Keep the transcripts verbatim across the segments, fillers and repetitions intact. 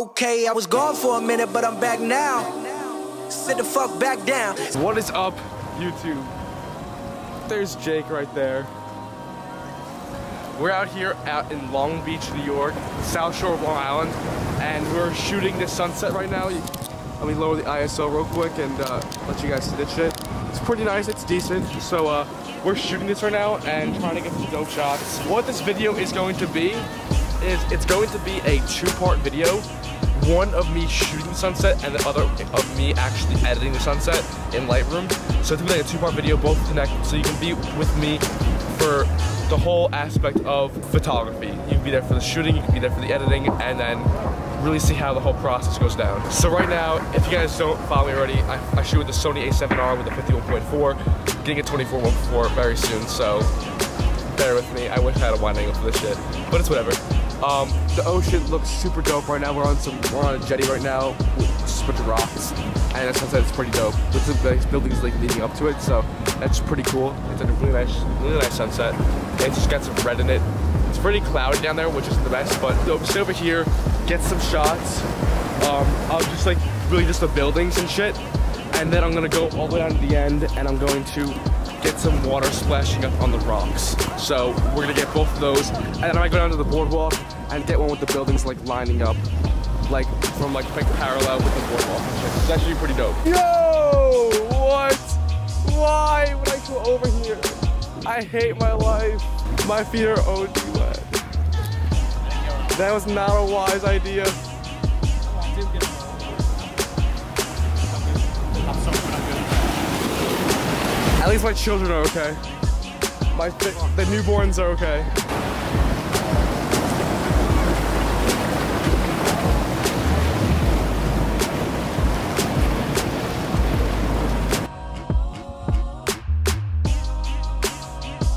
Okay, I was gone for a minute, but I'm back now. Sit the fuck back down. What is up, YouTube? There's Jake right there. We're out here out in Long Beach, New York, South Shore of Long Island, and we're shooting this sunset right now. Let me lower the I S O real quick and uh, let you guys see this shit. It's pretty nice, it's decent, so uh, we're shooting this right now and trying to get some dope shots. What this video is going to be is it's going to be a two-part video. One of me shooting the sunset and the other of me actually editing the sunset in Lightroom. So it's gonna be like a two-part video, both connected, so you can be with me for the whole aspect of photography. You can be there for the shooting, you can be there for the editing, and then really see how the whole process goes down. So right now, if you guys don't follow me already, I, I shoot with the Sony A seven R with a fifty-one point four, getting a twenty-four one four very soon, so bear with me. I wish I had a wide angle for this shit, but it's whatever. Um, the ocean looks super dope right now. We're on some, we're on a jetty right now, just a bunch of rocks, and the sunset's pretty dope. There's some nice buildings like leading up to it, so that's pretty cool. It's a really nice, really nice sunset. It's just got some red in it. It's pretty cloudy down there, which isn't the best, but we'll sit over here, get some shots um, of just like really just the buildings and shit, and then I'm gonna go all the way down to the end, and I'm going to get some water splashing up on the rocks. So we're gonna get both of those, and then I might go down to the boardwalk and get one with the buildings like lining up, like from like parallel with the boardwalk. It's actually pretty dope. Yo, what? Why would I go over here? I hate my life. My feet are O D wet. That was not a wise idea. At least my children are okay. My th the newborns are okay.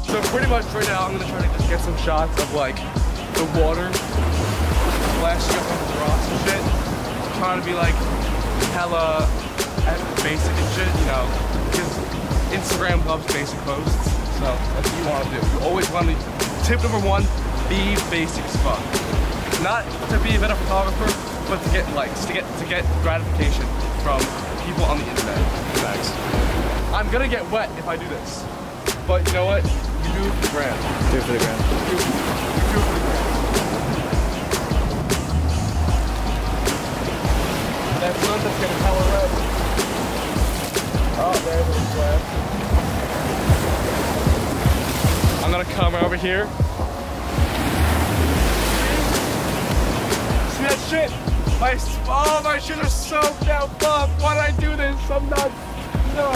So pretty much right now, I'm gonna try to just get some shots of like the water flashing up on the rocks and shit. I'm trying to be like hella basic and shit, you know. Just Instagram loves basic posts, so that's what you want to do. You always want to, tip number one, be basic as fuck. Not to be a better photographer, but to get likes, to get to get gratification from people on the internet. Thanks. I'm gonna get wet if I do this, but you know what? You do it for the gram. Do it for the gram. You do it for the gram. That sun that's gonna color red. Oh, there's a flash. I'm gonna come over here. See that shit? My, oh, my shit are soaked out. Fuck, why did I do this? I'm not, no.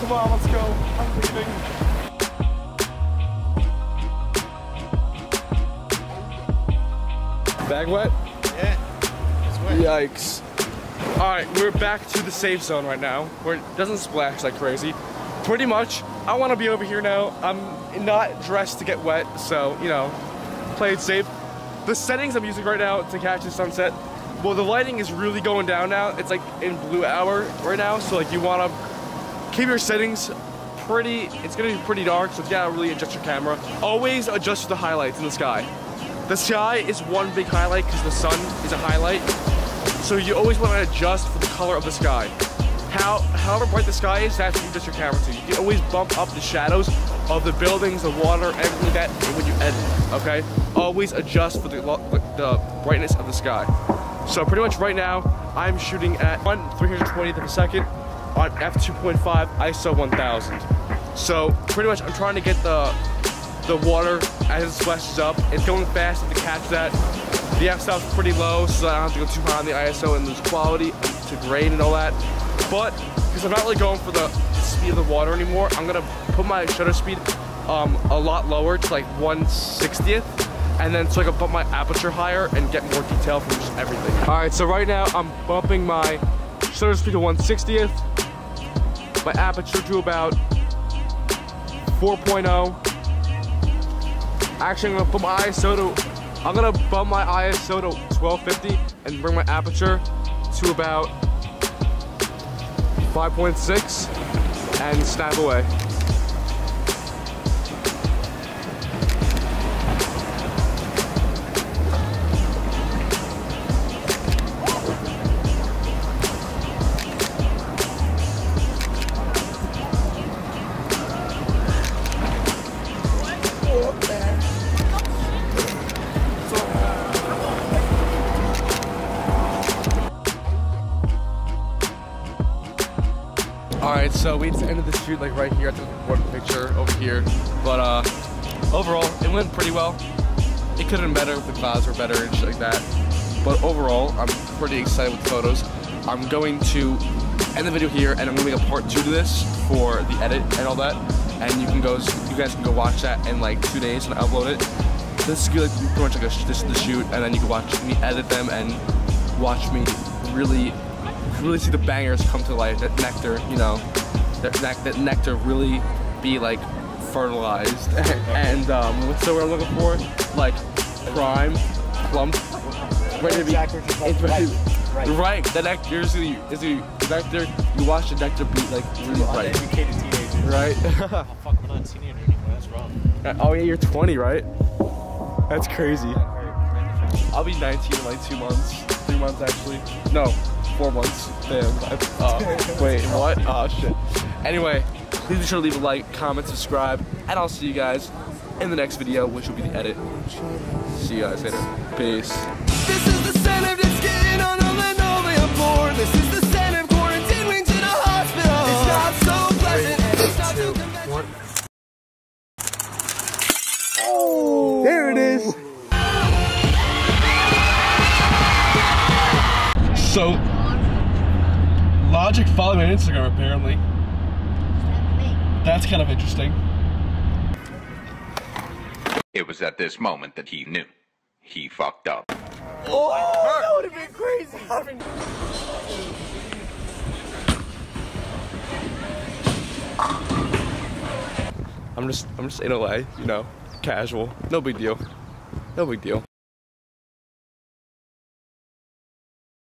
Come on, let's go. I'm leaving. Bag wet? Yeah, it's wet. Yikes. All right, we're back to the safe zone right now, where it doesn't splash like crazy. Pretty much, I want to be over here now. I'm not dressed to get wet, so, you know, play it safe. The settings I'm using right now to catch the sunset, well, the lighting is really going down now. It's like in blue hour right now, so like you want to keep your settings pretty, it's going to be pretty dark, so you got to really adjust your camera. Always adjust the highlights in the sky. The sky is one big highlight because the sun is a highlight, so you always want to adjust for the color of the sky. How, however bright the sky is, that's what you adjust your camera to. You can always bump up the shadows of the buildings, the water, everything like that when you edit, okay? Always adjust for the, the brightness of the sky. So pretty much right now, I'm shooting at one three hundred twentieth of a second on f two point five I S O one thousand. So pretty much I'm trying to get the, the water as it splashes up. It's going fast, I have to catch that. The f-stop's pretty low, so I don't have to go too high on the I S O and lose quality to grain and all that. But because I'm not really going for the speed of the water anymore, I'm gonna put my shutter speed um, a lot lower to like one sixtieth, and then so I can bump my aperture higher and get more detail from just everything. All right, so right now I'm bumping my shutter speed to one sixtieth, my aperture to about four point oh. Actually, I'm gonna put my I S O to, I'm gonna bump my I S O to twelve fifty and bring my aperture to about five point six and snap away. Alright, so we just ended this shoot like right here. I took one picture over here. But uh, overall, it went pretty well. It could have been better if the clouds were better and shit like that. But overall, I'm pretty excited with the photos. I'm going to end the video here, and I'm gonna make a part two to this for the edit and all that. And you can go, you guys can go watch that in like two days and upload it. This is good, like, pretty much like a, this is the shoot, and then you can watch me edit them and watch me really, really see the bangers come to life. That nectar, you know, that, that, that nectar really be like fertilized. and um, what's the word I'm looking for? Like prime, plump. Ready to be, it's ready to be, right. Right, the nectar is the nectar. You watch the nectar be like really bright. Uneducated teenagers. Right. Oh fuck, I'm not a teenager anymore. That's wrong. Oh yeah, you're twenty, right? That's crazy. I'll be nineteen in like two months, three months actually. No, four months. Damn. Uh, wait, what? Oh shit. Anyway, please be sure to leave a like, comment, subscribe, and I'll see you guys in the next video, which will be the edit. See you guys later. Peace. This is the center of this getting on a linoleum floor. This is the center of quarantine wing to the hospital. It's not so pleasant and it's not too conventional. Oh, there it is. So, Logic followed me on Instagram apparently. That's kind of interesting. It was at this moment that he knew. He fucked up. Oh, that would have been crazy. I'm just, I'm just in L A, you know, casual. No big deal. No big deal.